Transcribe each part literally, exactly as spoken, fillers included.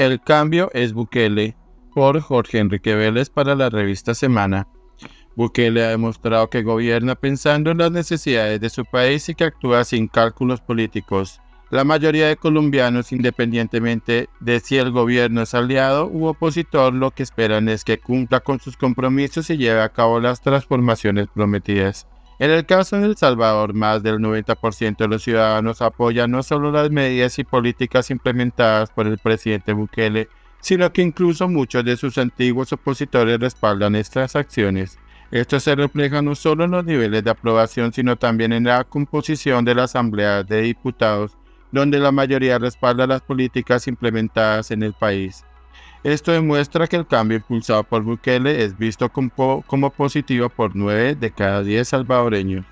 El cambio es Bukele, por Jorge Enrique Vélez para la revista Semana. Bukele ha demostrado que gobierna pensando en las necesidades de su país y que actúa sin cálculos políticos. La mayoría de colombianos, independientemente de si el gobierno es aliado u opositor, lo que esperan es que cumpla con sus compromisos y lleve a cabo las transformaciones prometidas. En el caso de El Salvador, más del noventa por ciento de los ciudadanos apoyan no solo las medidas y políticas implementadas por el presidente Bukele, sino que incluso muchos de sus antiguos opositores respaldan estas acciones. Esto se refleja no solo en los niveles de aprobación, sino también en la composición de la Asamblea de Diputados, donde la mayoría respalda las políticas implementadas en el país. Esto demuestra que el cambio impulsado por Bukele es visto como, como positivo por nueve de cada diez salvadoreños.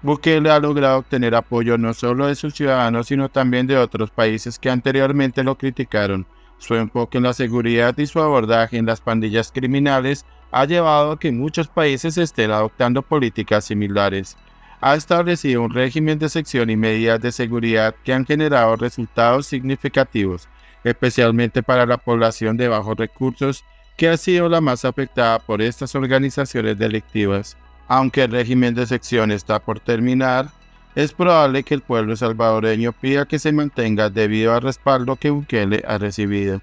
Bukele ha logrado obtener apoyo no solo de sus ciudadanos, sino también de otros países que anteriormente lo criticaron. Su enfoque en la seguridad y su abordaje en las pandillas criminales ha llevado a que muchos países estén adoptando políticas similares. Ha establecido un régimen de sección y medidas de seguridad que han generado resultados significativos, especialmente para la población de bajos recursos, que ha sido la más afectada por estas organizaciones delictivas. Aunque el régimen de sección está por terminar, es probable que el pueblo salvadoreño pida que se mantenga debido al respaldo que Bukele ha recibido.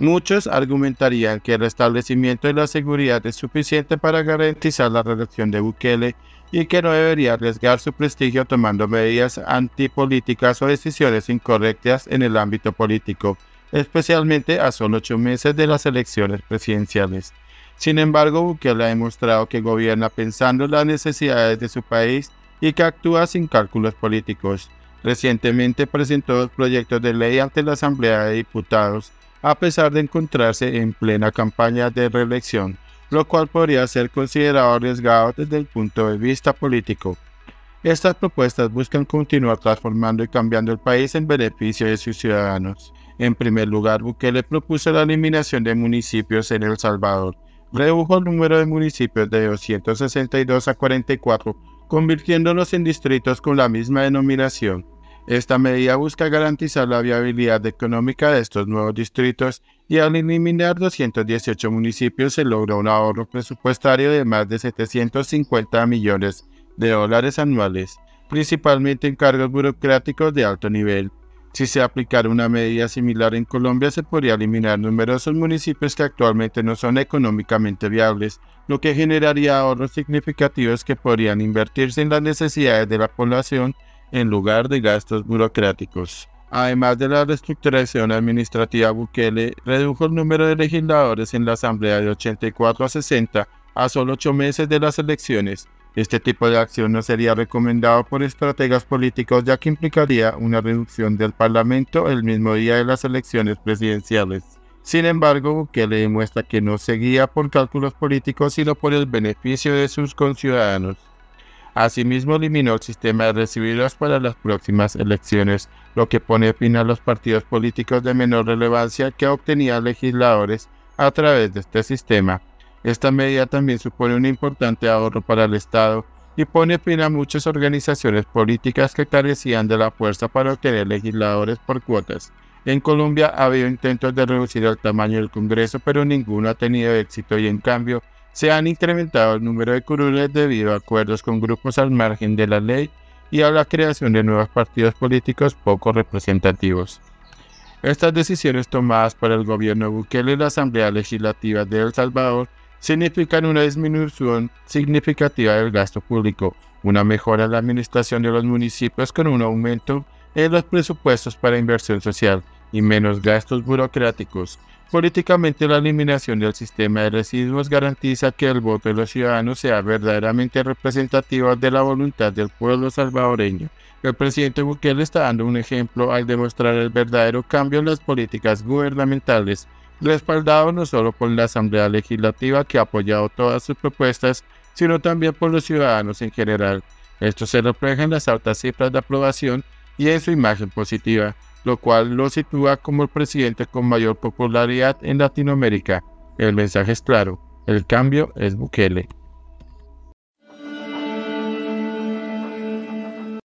Muchos argumentarían que el restablecimiento de la seguridad es suficiente para garantizar la reelección de Bukele y que no debería arriesgar su prestigio tomando medidas antipolíticas o decisiones incorrectas en el ámbito político, especialmente a solo ocho meses de las elecciones presidenciales. Sin embargo, Bukele ha demostrado que gobierna pensando en las necesidades de su país y que actúa sin cálculos políticos. Recientemente presentó dos proyectos de ley ante la Asamblea de Diputados, a pesar de encontrarse en plena campaña de reelección, lo cual podría ser considerado arriesgado desde el punto de vista político. Estas propuestas buscan continuar transformando y cambiando el país en beneficio de sus ciudadanos. En primer lugar, Bukele propuso la eliminación de municipios en El Salvador. Redujo el número de municipios de doscientos sesenta y dos a cuarenta y cuatro, convirtiéndolos en distritos con la misma denominación. Esta medida busca garantizar la viabilidad económica de estos nuevos distritos y al eliminar doscientos dieciocho municipios se logró un ahorro presupuestario de más de setecientos cincuenta millones de dólares anuales, principalmente en cargos burocráticos de alto nivel. Si se aplicara una medida similar en Colombia, se podría eliminar numerosos municipios que actualmente no son económicamente viables, lo que generaría ahorros significativos que podrían invertirse en las necesidades de la población en lugar de gastos burocráticos. Además de la reestructuración administrativa, Bukele redujo el número de legisladores en la Asamblea de ochenta y cuatro a sesenta a solo ocho meses de las elecciones. Este tipo de acción no sería recomendado por estrategas políticos, ya que implicaría una reducción del Parlamento el mismo día de las elecciones presidenciales. Sin embargo, Bukele demuestra que no se guía por cálculos políticos, sino por el beneficio de sus conciudadanos. Asimismo, eliminó el sistema de recibidos para las próximas elecciones, lo que pone fin a los partidos políticos de menor relevancia que obtenían legisladores a través de este sistema. Esta medida también supone un importante ahorro para el Estado y pone fin a muchas organizaciones políticas que carecían de la fuerza para obtener legisladores por cuotas. En Colombia ha habido intentos de reducir el tamaño del Congreso, pero ninguno ha tenido éxito y en cambio se han incrementado el número de curules debido a acuerdos con grupos al margen de la ley y a la creación de nuevos partidos políticos poco representativos. Estas decisiones tomadas por el gobierno de Bukele y la Asamblea Legislativa de El Salvador significan una disminución significativa del gasto público, una mejora en la administración de los municipios con un aumento en los presupuestos para inversión social y menos gastos burocráticos. Políticamente, la eliminación del sistema de residuos garantiza que el voto de los ciudadanos sea verdaderamente representativo de la voluntad del pueblo salvadoreño. El presidente Bukele está dando un ejemplo al demostrar el verdadero cambio en las políticas gubernamentales, respaldado no solo por la Asamblea Legislativa, que ha apoyado todas sus propuestas, sino también por los ciudadanos en general. Esto se refleja en las altas cifras de aprobación y en su imagen positiva, lo cual lo sitúa como el presidente con mayor popularidad en Latinoamérica. El mensaje es claro: el cambio es Bukele.